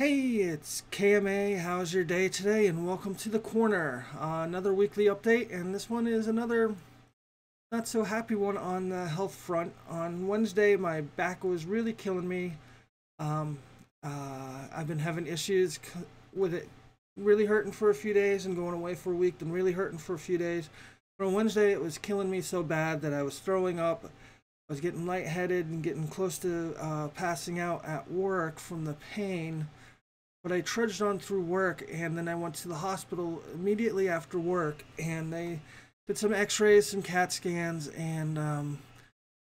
Hey, it's KMA. How's your day today? And welcome to the corner. Another weekly update, and this one is another not so happy one on the health front. On Wednesday, my back was really killing me. I've been having issues with it really hurting for a few days and going away for a week, then really hurting for a few days. But on Wednesday, it was killing me so bad that I was throwing up. I was getting lightheaded and getting close to passing out at work from the pain. But I trudged on through work, and then I went to the hospital immediately after work, and they did some x-rays, some CAT scans, and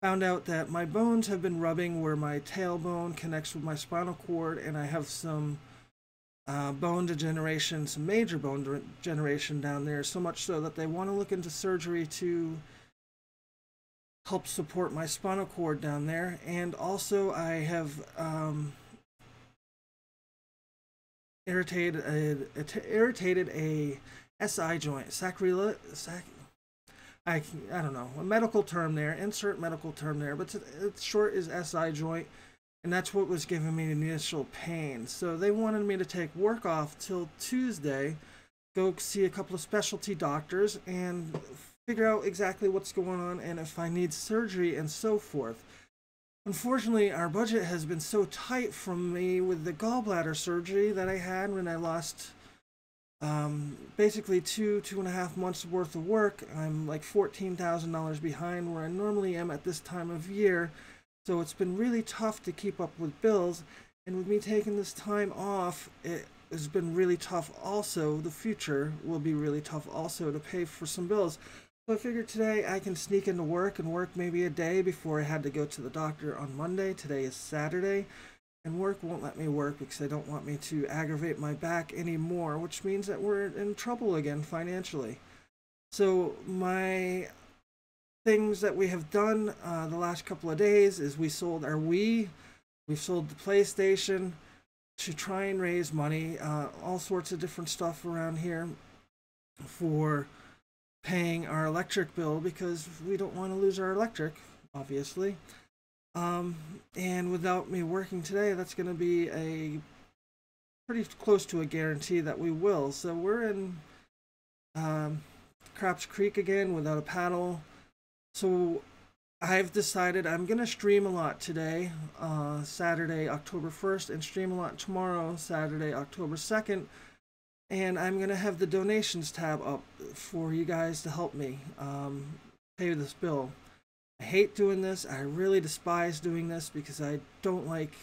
found out that my bones have been rubbing where my tailbone connects with my spinal cord, and I have some bone degeneration, some major bone degeneration down there, so much so that they want to look into surgery to help support my spinal cord down there. And also I have irritated a SI joint, I don't know, a medical term there, insert medical term there, but it's short is SI joint, and that's what was giving me the initial pain. So they wanted me to take work off till Tuesday, go see a couple of specialty doctors and figure out exactly what's going on and if I need surgery and so forth. Unfortunately, our budget has been so tight from me with the gallbladder surgery that I had when I lost basically two and a half months worth of work. I'm like $14,000 behind where I normally am at this time of year. So it's been really tough to keep up with bills. And with me taking this time off, it has been really tough also. The future will be really tough also to pay for some bills. So I figured today I can sneak into work and work maybe a day before I had to go to the doctor on Monday. Today is Saturday, and work won't let me work because they don't want me to aggravate my back anymore, which means that we're in trouble again financially. So my things that we have done the last couple of days is we sold our Wii, we've sold the PlayStation to try and raise money, all sorts of different stuff around here for paying our electric bill because we don't want to lose our electric, obviously. And without me working today, that's going to be a pretty close to a guarantee that we will. So we're in Craps Creek again without a paddle. So I've decided I'm going to stream a lot today, Saturday, October 1st, and stream a lot tomorrow, Saturday, October 2nd. And I'm going to have the donations tab up for you guys to help me pay this bill. I hate doing this. I really despise doing this because I don't like,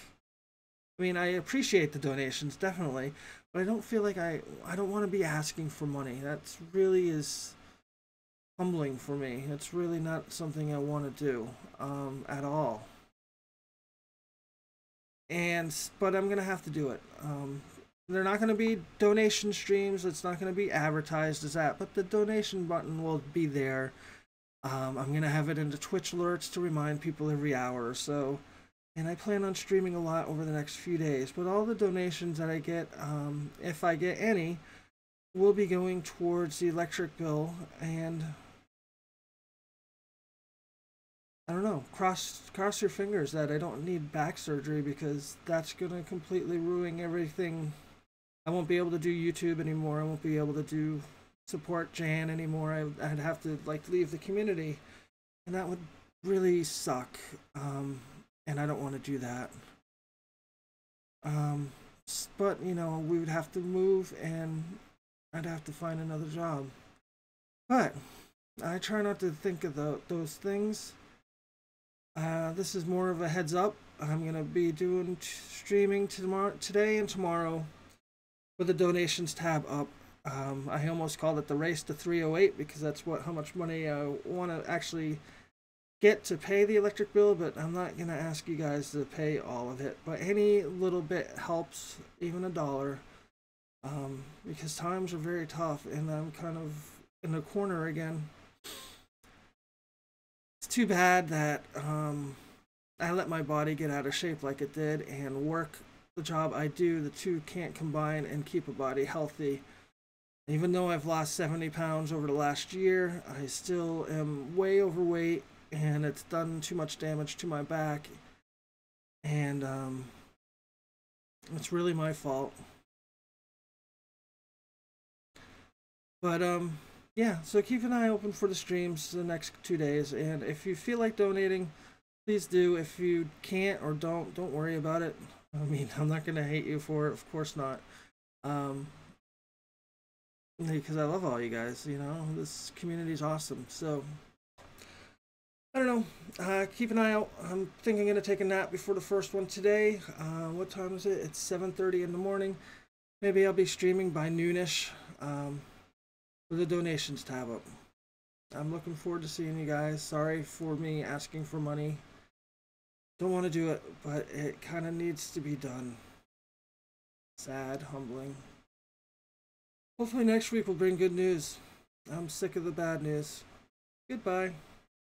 I mean, I appreciate the donations, definitely, but I don't feel like I don't want to be asking for money. That's really is humbling for me. It's really not something I want to do at all. But I'm going to have to do it. They're not going to be donation streams. It's not going to be advertised as that, but the donation button will be there. I'm going to have it into Twitch alerts to remind people every hour or so. And I plan on streaming a lot over the next few days. But all the donations that I get, if I get any, will be going towards the electric bill and, I don't know, cross your fingers that I don't need back surgery because that's going to completely ruin everything. I won't be able to do YouTube anymore. I won't be able to do support Jan anymore. I'd have to like leave the community, and that would really suck. And I don't want to do that. But you know, we would have to move, and I'd have to find another job. But I try not to think of those things. This is more of a heads up. I'm gonna be doing streaming tomorrow, today, and tomorrow, with the donations tab up. I almost called it the race to 308 because that's how much money I want to actually get to pay the electric bill, but I'm not going to ask you guys to pay all of it. But any little bit helps, even $1, because times are very tough, and I'm kind of in the corner again. It's too bad that I let my body get out of shape like it did, and work, the job I do, the two can't combine and keep a body healthy. Even though I've lost 70 pounds over the last year, I still am way overweight, and it's done too much damage to my back. And It's really my fault. But, yeah, so keep an eye open for the streams the next 2 days. And if you feel like donating, please do. If you can't or don't worry about it. I mean, I'm not going to hate you for it. Of course not. Because I love all you guys, you know. This community is awesome. So, I don't know. Keep an eye out. I'm thinking I'm going to take a nap before the first one today. What time is it? It's 7:30 in the morning. Maybe I'll be streaming by noonish. With the donations tab up. I'm looking forward to seeing you guys. Sorry for me asking for money. Don't want to do it, but it kind of needs to be done. Sad, humbling. Hopefully next week will bring good news. I'm sick of the bad news. Goodbye.